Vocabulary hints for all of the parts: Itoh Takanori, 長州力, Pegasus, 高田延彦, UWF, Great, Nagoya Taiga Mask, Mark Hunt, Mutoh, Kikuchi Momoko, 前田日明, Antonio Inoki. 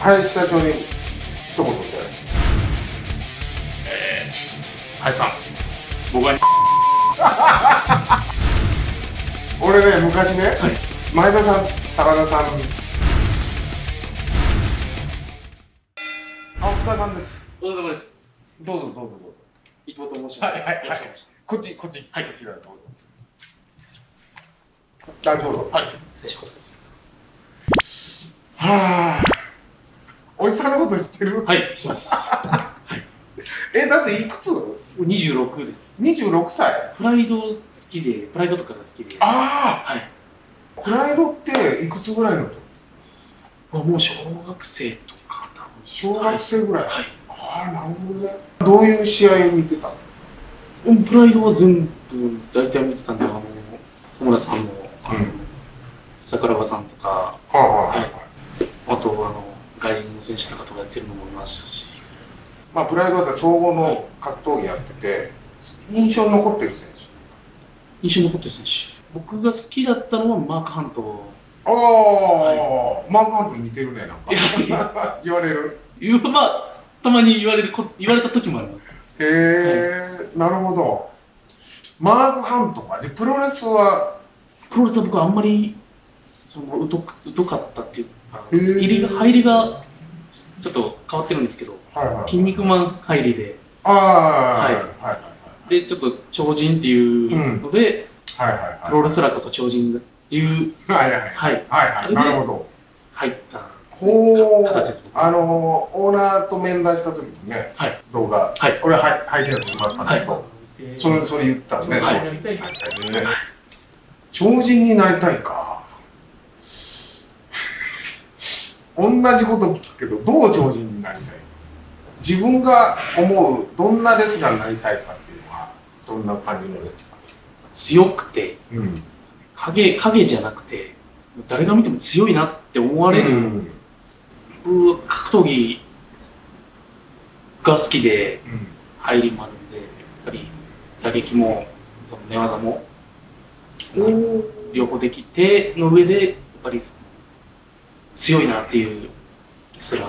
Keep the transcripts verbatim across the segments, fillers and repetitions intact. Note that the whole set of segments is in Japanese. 林社長に一言みたいな。えー、林さん、僕は俺ね、昔ね、はい、前田さん、高田さん、あ、お疲れさんです。お疲れ様です。どうぞどうぞどうぞ。伊藤と申します。はいはいはい。こっちこっち、はい、こっちからどうぞ。大丈夫。はい、失礼します。はあ、おじさんのこと知ってる？はい、知ってます。え、だっていくつ？にじゅうろくです。にじゅうろくさい。プライド好きで、プライドとかが好きで。ああ、はい。プライドっていくつぐらいのと？もう小学生とかだ。小学生ぐらい。はい。ああ、なるほどね。どういう試合を見てたの？プライドは全部大体見てたんで、あの小村さんも、あの桜庭さんとか、あとあの外人の選手とかとかやってるのもいましたし、まあ、プライドだったら総合の格闘技やってて、はい、印象に残ってる選手印象に残ってる選手僕が好きだったのはマーク・ハント。ああ、はい、マーク・ハントに似てるね、なんか言われる。まあ、たまに言われるこ言われた時もあります。へえ、はい、なるほど。マーク・ハントか。で、プロレスはプロレスは僕はあんまりその疎かったっていうか、入りが入りがちょっと変わってるんですけど、筋肉マン入りで、はい、でちょっと超人っていうので、プロレスラーこそ超人っていう、はいはいはい、なるほど、入った形です。あのオーナーと面談した時にね、動画、俺は入ってると思ったんだけど、それそれ言ったんで、超人になりたいか。同じこと聞くけど、どう超人になりたい、自分が思うどんなレスラーになりたいかっていうのはどんな感じのレスラー？強くて、うん、影影じゃなくて誰が見ても強いなって思われる、うん、僕格闘技が好きで、うん、入りもあるんで、やっぱり打撃もその寝技も両方できての上でやっぱり強いなっていうすら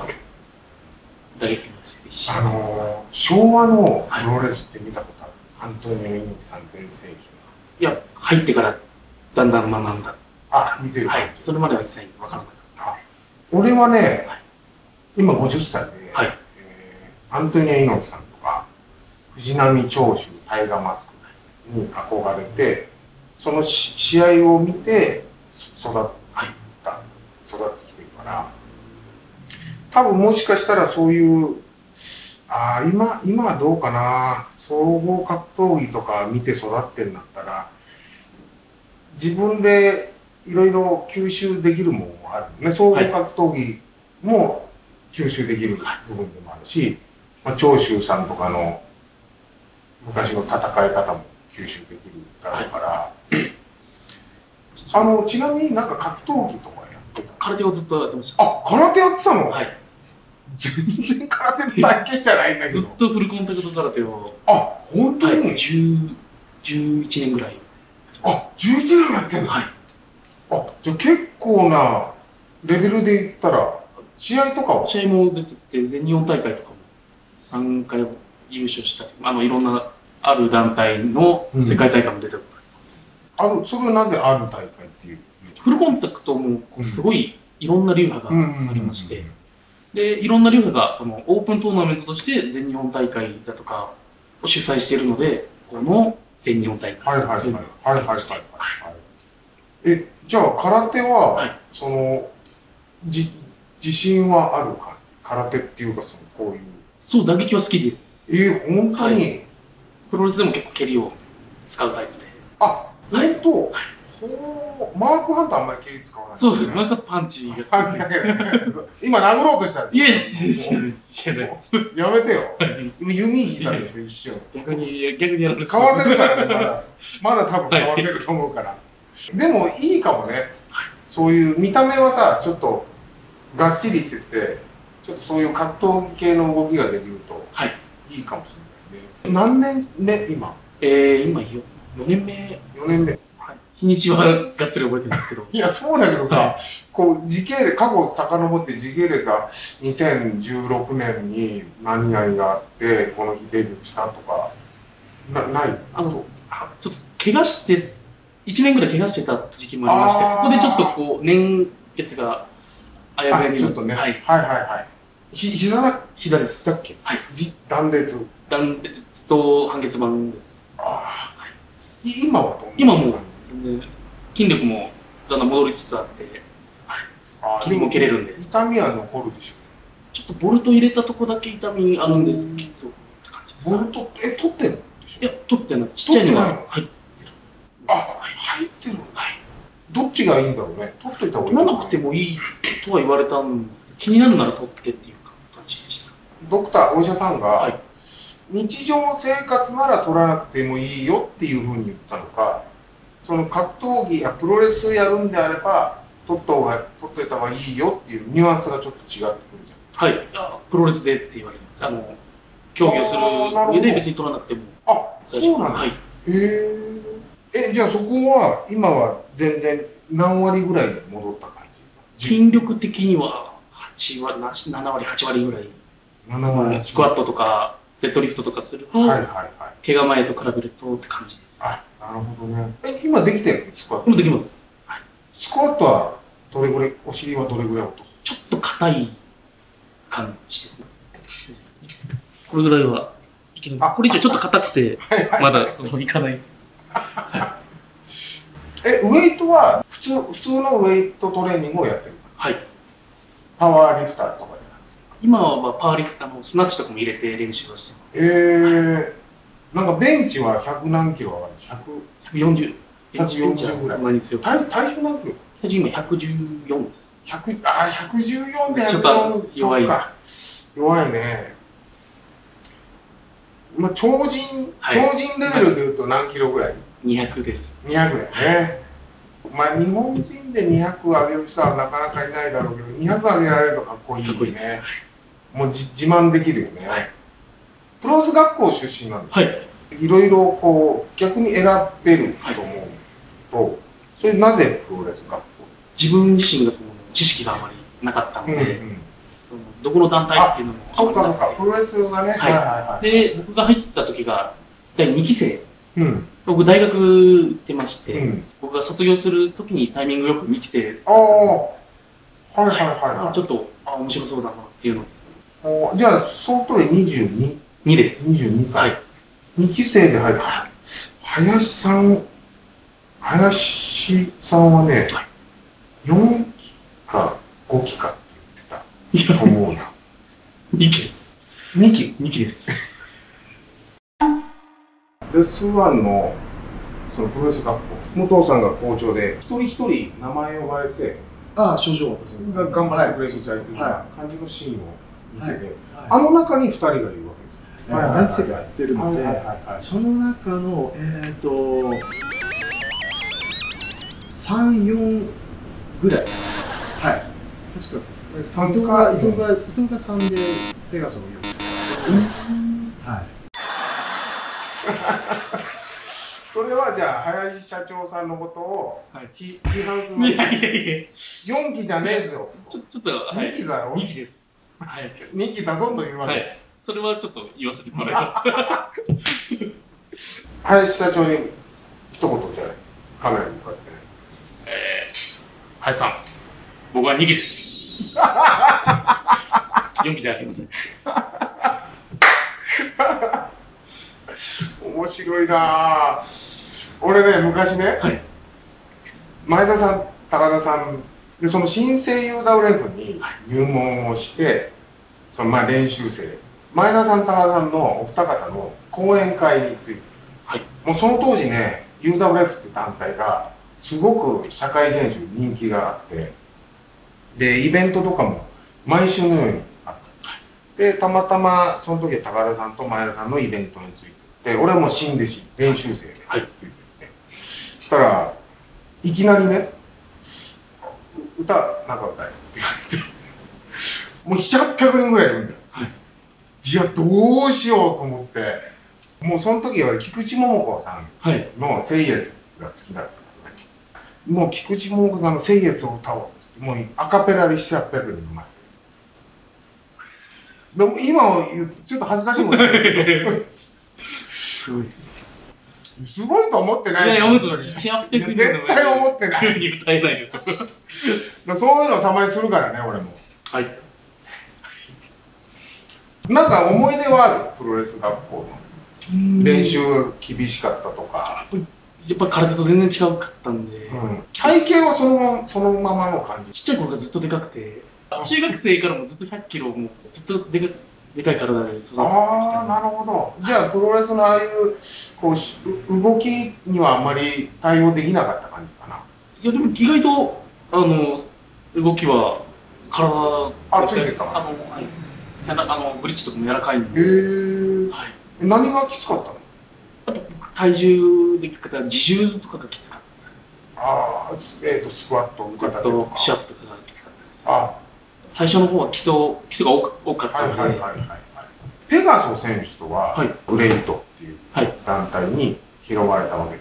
打撃も強いし、あのー、昭和のプロレスって見たことある？はい、アントニオ猪木さん全盛期。いや、入ってからだんだん学んだ。あ、見てる。はい、それまでは一切分からなかった。俺はね、はい、今ごじゅっさいで、はい、えー、アントニオ猪木さんとか藤波長州タイガーマスクに憧れて、その試合を見て育った、はい、育った。多分もしかしたらそういう、ああ、今、今はどうかな、総合格闘技とか見て育ってんだったら、自分でいろいろ吸収できるもんもあるね。総合格闘技も吸収できる部分でもあるし、まあ、長州さんとかの昔の戦い方も吸収できるだろうから、はい、あの、ちなみになんか格闘技とか、空手をずっとやってました。あ、空手やってたの？はい。全然空手だけじゃないんだけど。ずっとフルコンタクト空手を。あ、本当にじゅういちねんぐらい。あ、じゅういちねんやってんの？はい。あ、じゃあ結構なレベルで言ったら、試合とかは？試合も出てて、全日本大会とかもさんかい優勝したり、あの、いろんなある団体の世界大会も出たことあります。うん、あ、それはなぜある大会っていう？フルコンタクトもすごいいろんな流派がありまして、でいろんな流派がそのオープントーナメントとして全日本大会だとかを主催しているので、この全日本大会。はいはいはいはいはいはい。え、じゃあ空手は、はい、そのじ自信はあるか？空手っていうか、そのこういう。そう、打撃は好きです。えー、本当に、はい、プロレスでも結構蹴りを使うタイプで。あ、本当。はい、マークハントあんまり蹴り使わない。そうです。マークハントパンチが好きです。今殴ろうとしたら。いや、してないです。やめてよ。今弓引いたんでしょ、一瞬。逆に、逆にやる。かわせるからね、まだ。まだ多分かわせると思うから。でもいいかもね。そういう見た目はさ、ちょっとがっちりって言って、ちょっとそういう格闘系の動きができるといいかもしれないね。何年目今？ええ、今よ。よねんめ。よねんめ。日にちはがっつり覚えてるんですけど。いや、そうだけどさ、はい、こう、時系列、過去を遡って時系列は、にせんじゅうろくねんに何々があって、この日デビューしたとか、な、ないあの、ちょっと、怪我して、いちねんぐらい怪我してた時期もありまして、ここでちょっとこう、年月があやめに。ちょっとね。はい、はい、はいはい。ひ、膝だ、膝です。だっけ？はい。じ、断裂。断裂と半月板です。ああ、はい。今はどうなの？今もう、筋力もだんだん戻りつつあって、はい、筋も切れるんで痛みは残るでしょう。ちょっとボルト入れたとこだけ痛みあるんですけどって感じです。ボルトえ取ってるんでしょ。いや取ってない。ちっちゃいのが入ってる。あ、入ってる。はい。どっちがいいんだろうね。取っといた方がいい。取らなくてもいいとは言われたんですけど、気になるなら取ってっていう感じでした。ドクターお医者さんが、はい、日常生活なら取らなくてもいいよっていうふうに言ったのか。その格闘技やプロレスをやるんであれば取っといた方がいいよっていうニュアンスがちょっと違ってくるじゃん。はい、プロレスでって言われるんです。あの競技をする上で別に取らなくても。あ、そうなんだ。へえ。じゃあそこは今は全然何割ぐらいに戻った感じ？筋力的にははちわりななわりはちわりぐらい。ななわりスクワットとかデッドリフトとかすると怪我前と比べるとって感じです。なるほどね。え、今できてるの？スクワット。今できます。はい、スクワットはどれぐらい、お尻はどれぐらい落とす？ちょっと硬い感じですね。これぐらいはいける。あ、これ以上ちょっと硬くてまだいかない。え、ウェイトは普通普通のウェイトトレーニングをやってる？はい。パワーリフターとかで。今はパワーリフターのスナッチとかも入れて練習はしてます。えー。はい、なんかベンチはひゃくなんキロ上がる。ひゃくよんじゅうぐらい。体重何キロ？体重今ひゃくじゅうよんです。ひゃく、ああ、ひゃくじゅうよんでちょっと弱いです。弱いね。まあ超人、超人レベルでいうと何キロぐらい？にひゃくです。にひゃくぐらいね。まあ日本人でにひゃく上げる人はなかなかいないだろうけど、にひゃく上げられるとかっこいいね。もう自慢できるよね。プロレス学校出身なんです。はい。いろいろこう逆に選べると思うと、はい、それなぜプロレス学校？自分自身がその知識があまりなかったので、うんうん、そのどこの団体っていうのもあまりなくて。そうかそうか、プロレスがね。はいはいはい。で、僕が入った時がだいにきせい、うん、僕大学行ってまして、うん、僕が卒業する時にタイミングよくにきせい、ああ、はいはいはい、はい、ちょっとあ面白そうだなっていうの。じゃあ相当でにじゅうにです。にじゅうにさい。はい、にきせいで入る。林さん、林さんはね、はい、よんきかごきかって言ってたと思うな。にきです。にき、にきです。レスワンの、そのプロレス学校、武藤さんが校長で、一人一人名前を呼ばれて、ああ、少女ですね。が頑張ってプレスされてる感じのシーンを見てて、あの中にふたりがいるわけ。何期生かやってるので、その中のえっとさん、よんぐらい、はい、確かさんか、伊藤が伊藤がさんでペガソンよん、はい。それはじゃあ林社長さんのことを批判する。いやいやいや、よんきじゃねえですよ。ちょちょっとにきだろ。にきです。はい。にきだぞというわけ。それはちょっと言わせてもらいます。林社長に一言じゃない。カメラに向かって。ええー、林さん、僕はにきです。よんきじゃありません。面白いな。俺ね、昔ね、はい、前田さん、高田さんでその新生 ユーダブリューエフ に入門をして、そのまあ練習生。前田さん、高田さんのお二方の講演会について、はい、もうその当時ね、ユーダブリューエフ って団体がすごく社会現象人気があって、で、イベントとかも毎週のようにあった。はい、で、たまたまその時は高田さんと前田さんのイベントについて、で、俺はもう新弟子、練習生で、はい、って言ってて、そしたら、いきなりね、歌、なんか歌えって言われて、もうななひゃくはっぴゃくにんぐらいいるんだよ。はい、いや、どうしようと思って、もうその時は菊池桃子さんの「セイエズ」が好きだったんで、もう菊池桃子さんの「セイエスを歌おう」ってもうアカペラでしちゃってるの。でも今はちょっと恥ずかしいもんね。すごいです。すごいと思ってない。いや思ってない。絶対思ってない。急に歌えないですよ。そういうのたまにするからね、俺も。はい。なんか思い出はある、プロレス学校の練習厳しかったとか。やっぱ体と全然違うかったんで。うん、体型はそのままそのままの感じ。ちっちゃい頃がずっとでかくて、中学生からもずっとひゃっキロもずっとでかく。でかい体で育ってきた。ああ、なるほど。じゃあプロレスのああいうこう動きにはあんまり対応できなかった感じかな。いやでも意外とあの動きは体あついてた。あの背中のブリッジとかも柔らかいんで。へえ。はい。何がきつかったの？やっぱ体重でき方、自重とかがきつかった。ああ、えっとスクワットの方とか。シャッとかがきつかったです。ああ。最初の方は基礎基礎が多かったので、ペガソ選手とはブレイトっていう団体に拾われたわけだけ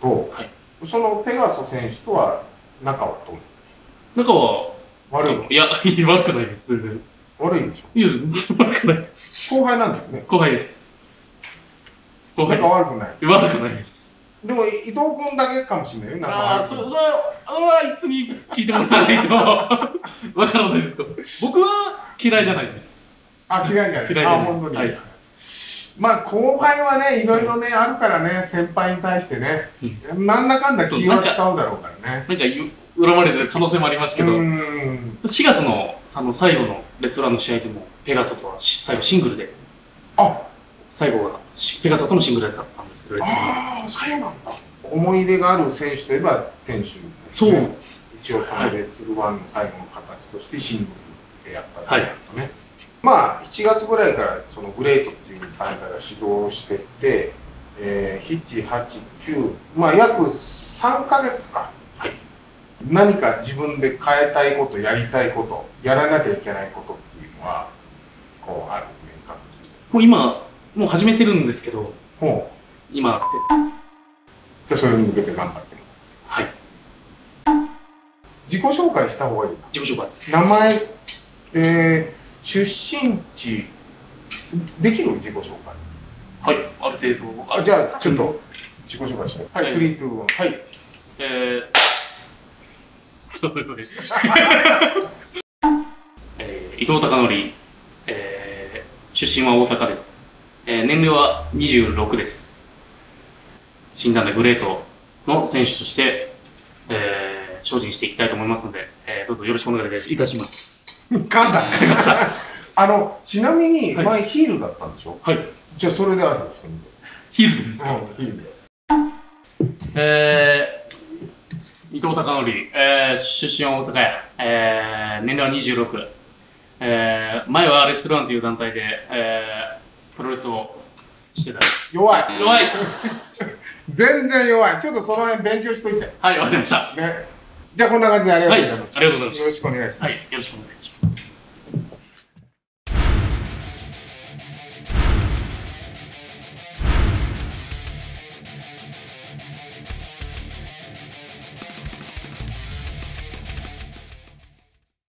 ど、はい、そのペガソ選手とは仲はどうですか？仲は悪いの？いや悪くないです。悪いんでしょ？いや悪くないです。後輩なんですね。後輩です。後輩です。仲悪くない？悪くないです。でも伊藤君だけかもしれないよ。ああ、それはいつに聞いてもらわないとわからないですけど、僕は嫌いじゃないです。あ、嫌いじゃない。嫌いじゃない。あ、本当に。はい。まあ後輩はね、いろいろね、あるからね、先輩に対してね、なんだかんだ気は使うだろうからね。なんか恨まれてる可能性もありますけど、しがつの最後のレスラーの試合でもペガサとは最後シングルで、あ、最後はペガサとのシングルだったんですけど、思い入れがある選手といえば選手ですね。一応サムレスルワンの最後の形としてシングルでやったんですけどね。まあいちがつぐらいからそのグレートっていう大会が始動してって、えー、なな、はち、きゅう、まあ約さんかげつか、はい、何か自分で変えたいこと、やりたいこと、やらなきゃいけないことっていうのはこうある面かも。もう今もう始めてるんですけど、ほう今じゃあそれに向けて頑張ってる。はい。自己紹介した方がいいな。自己紹介。名前、えー、出身地できる？自己紹介。はい、ある程度。あ、じゃあちょっと自己紹介して。はい、スリー、ツー、ワン。はい。えー。ちょっと待って。えー、伊藤孝則、えー、出身は大阪です。えー、年齢はにじゅうろくです。新団体グレートの選手として、えー、精進していきたいと思いますので、えー、どうぞよろしくお願いいたします。簡単になりました。あの、ちなみに、前ヒールだったんでしょ？はい。じゃあ、それであるんですか？ヒールですか？ヒールで。えー、伊藤孝則、えー、出身は大阪や、えー、年齢はにじゅうろく、えー、前はレスルワンという団体で、えー、プロレスをしてた。弱い。弱い。全然弱い。ちょっとその辺勉強しといて。はい、わかりました。ね。じゃあこんな感じでありがとうございます。はい、ありがとうございます。よろしくお願いします。はい、よろしくお願いします。